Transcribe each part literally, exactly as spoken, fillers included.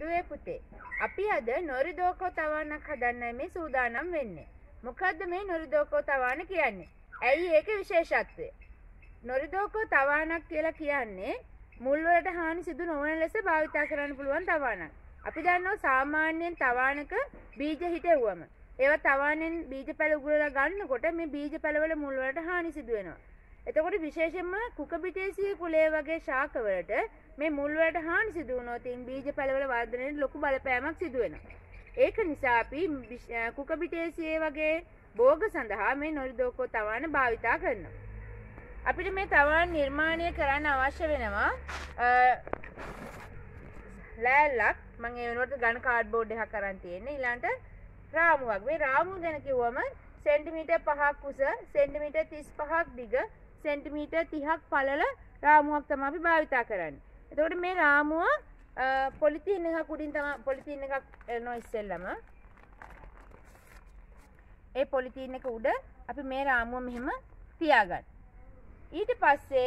දුවේ පුතේ අපි අද නොරිදෝකෝ තවානක් හදන්නයි මේ සූදානම් වෙන්නේ. මොකද්ද මේ නොරිදෝකෝ තවාන කියන්නේ? ඇයි ඒකේ විශේෂත්වය? නොරිදෝකෝ තවානක් කියලා කියන්නේ මුල් වලට හානි සිදු නොවන ලෙස භාවිත කරන්න පුළුවන් තවානක්. අපි දන්නවා සාමාන්‍යයෙන් තවානක බීජ හිටෙවුවම ඒවා තවානෙන් බීජ පැල උගලලා ගන්නකොට මේ බීජ පැලවල මුල් වලට හානි සිදු වෙනවා. එතකොට විශේෂයෙන්ම කුකබිටේසිය කුලය වගේ ශාක වලට මේ මුල් වලට හානි සිදු වුණොත් ඉන් බීජ පැලවල වර්ධනයේ ලොකු බලපෑමක් සිදු වෙනවා. ඒක නිසා අපි කුකබිටේසිය වගේ භෝග සඳහා මේ නොරිදෝකෝ තවාන භාවිතා කරනවා. අපිට මේ තවාන නිර්මාණය කරන්න අවශ්‍ය වෙනවා ලෑල්ලක්. මම ඒ වෙනුවට ඝන කාඩ්බෝඩ් එකක් අරන් තියෙන්නේ. ඊළඟට රාමුවක්. මේ රාමුව ගැන කිව්වම සෙන්ටිමීටර් පහක් උස, සෙන්ටිමීටර් තිස් පහක් දිග, සෙන්ටිමීටර් තිහක් පළල රාමුවක් තමයි අපි භාවිතා කරන්නේ. එතකොට මේ රාමුව පොලිතින් එකක් උඩින් තමයි පොලිතින් එකක් එනවා ඉස්සෙල්ලම. ඒ පොලිතින් එක උඩ අපි මේ රාමුව මෙහෙම තියාගන්න. ඊට පස්සේ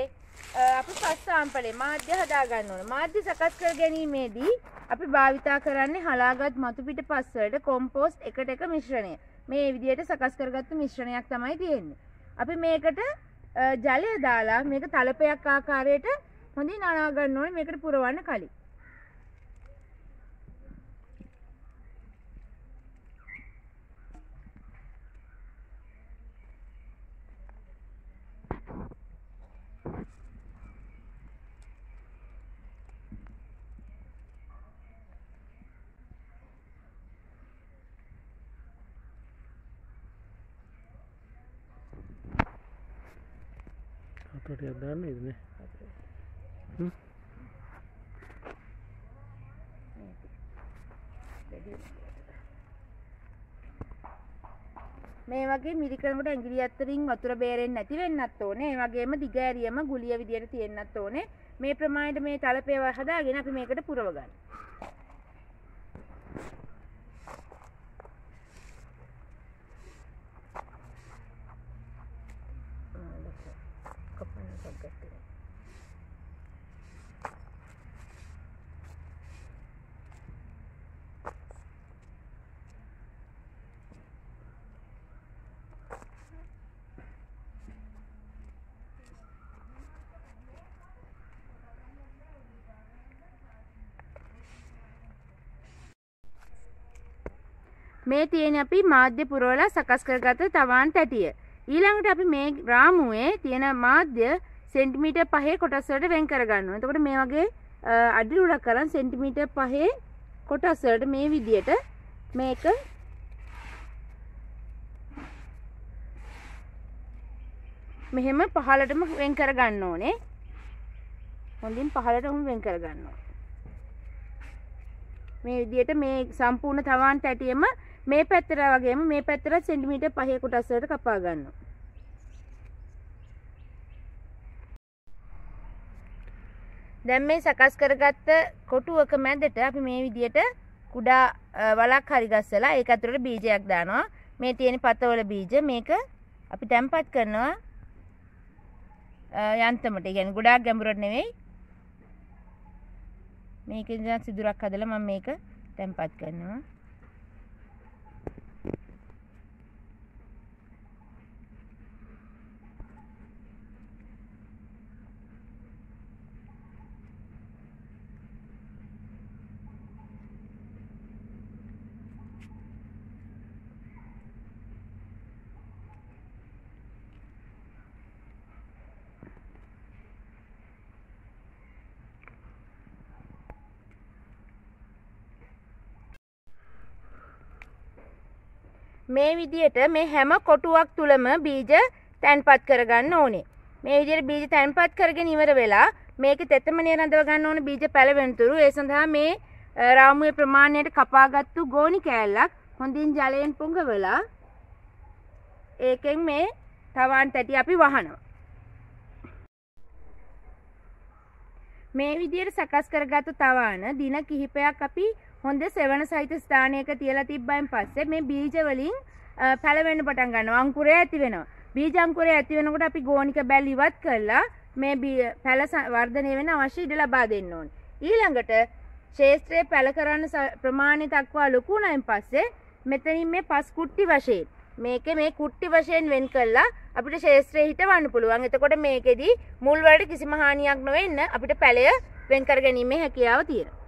අපි පස් සාම්පලේ මාධ්‍ය හදා ගන්න ඕන. මාධ්‍ය සකස් කර ගැනීමේදී අපි භාවිතා කරන්නේ හලාගත් මතු පිට පස් වලට කොම්පෝස්ට් එකට එක මිශ්‍රණය. මේ විදිහට සකස් කරගත්තු මිශ්‍රණයක් තමයි තියෙන්නේ. අපි මේකට ජලය දාලා මේක තලපයක් ආකාරයට හොඳින් අනා ගන්න ඕනේ මේකට පුරවන්න කලින්. तो याद नहीं इसने हम्म मैं वाके मेरी करने वाले इंग्लिश अतरिंग अतुरा बेरे नती वे नत्तो ने वाके मैं दिगारी मैं गुलिया विद्यार्थी तीन नत्तो ने मैं प्रमाण में तालपे वाहदा आगे ना फिर मैं कट पूरा बगान මේ තියෙන අපි මාධ්‍ය පුරවලා සකස් කරගත්ත තවාන් තැටිය. ඊළඟට අපි මේ රාමුවේ තියෙන මාධ්‍ය සෙන්ටිමීටර් පහේ කොටස් වලට වෙන් කරගන්න ඕනේ. එතකොට මේ වගේ අඩි රුලක් කරන් සෙන්ටිමීටර් පහේ කොටස් වලට මේ විදියට මේක මෙහෙම පහලටම වෙන් කරගන්න ඕනේ. හොඳින් පහලටම වෙන් කරගන්න ඕනේ. මේ විදියට මේ සම්පූර්ණ තවාන් තැටියම මේ පැත්තට වගේම මේ පැත්තට සෙන්ටිමීටර් පහේ කොටස් වලට කපා ගන්නවා. දැන් මේ සකස් කරගත්ත කොටුවක මැදට අපි මේ විදියට කුඩා වලක් හරි ගස්සලා ඒක ඇතුළට බීජයක් දානවා. මේ තියෙන පතවල බීජ මේක අපි තැම්පත් කරනවා යන්ත්‍රමට. ඒ කියන්නේ ගොඩාක් ගැඹුරට නෙවෙයි. මේකෙන් දැන් සිදුරක් හදලා මම මේක තැම්පත් කරනවා. මේ විදියට මේ හැම කොටුවක් තුලම බීජ තැන්පත් කරගන්න ඕනේ. මේ විදියට බීජ තැන්පත් කරගෙන ඉවර වෙලා මේකේ තෙතමනේ රඳව ගන්න ඕනේ බීජ පැලවෙනතුරු. ඒ සඳහා මේ රාමුවේ ප්‍රමාණයට කපාගත්තු ගෝනි කෑල්ලක් හොඳින් ජලයෙන් පුඟවලා ඒකෙන් මේ තවාන් තැටි අපි වහනවා. මේ විදියට සකස් කරගත්තු තවාන දින කිහිපයක් අපි හොඳ සෙවන සහිත ස්ථානයක තියලා තිබ්බයින් පස්සේ මේ බීජ වලින් පැලවෙන්න පටන් ගන්නවා. අංකුරය ඇති වෙනවා. බීජ අංකුරය ඇති වෙනකොට අපි ගෝනික බැල් ඉවත් කරලා මේ පැල වර්ධනය වෙන අවශ්‍ය ඉඩ ලබා දෙන්න ඕනේ. ඊළඟට ශේත්‍රයේ පැල කරන්න ප්‍රමාණය දක්වා ලොකු නැන් පස්සේ මෙතනින් මේ පස් කුට්ටි වශයෙන් මේකේ මේ කුට්ටි වශයෙන් වෙන් කළා අපිට ශේත්‍රයේ හිටවන්න පුළුවන්. එතකොට මේකෙදි මුල් වලට කිසිම හානියක් නොවෙන්න අපිට පැලය වෙන් කර ගැනීමේ හැකියාව තියෙනවා.